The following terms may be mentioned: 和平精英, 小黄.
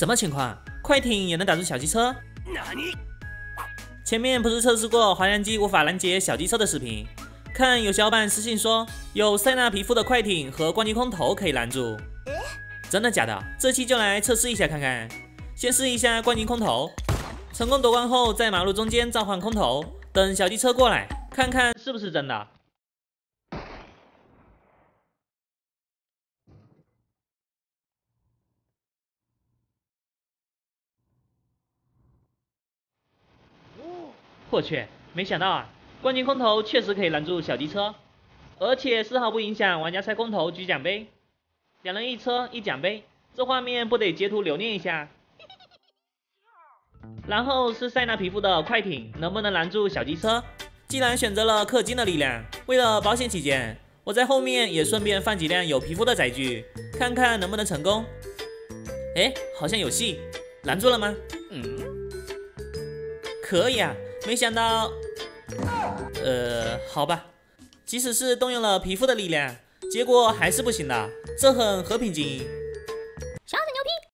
什么情况？快艇也能打出小机车？前面不是测试过滑翔机无法拦截小机车的视频？看有小伙伴私信说，有塞纳皮肤的快艇和咣击空投可以拦住。真的假的？这期就来测试一下看看。先试一下咣击空投，成功夺冠后在马路中间召唤空投，等小机车过来，看看是不是真的。 我去，没想到啊，关键空投确实可以拦住小机车，而且丝毫不影响玩家猜空投举奖杯，两人一车一奖杯，这画面不得截图留念一下。然后是塞纳皮肤的快艇能不能拦住小机车？既然选择了氪金的力量，为了保险起见，我在后面也顺便放几辆有皮肤的载具，看看能不能成功。哎，好像有戏，拦住了吗？可以啊。 没想到，好吧，即使是动用了皮肤的力量，结果还是不行的，这很和平精英。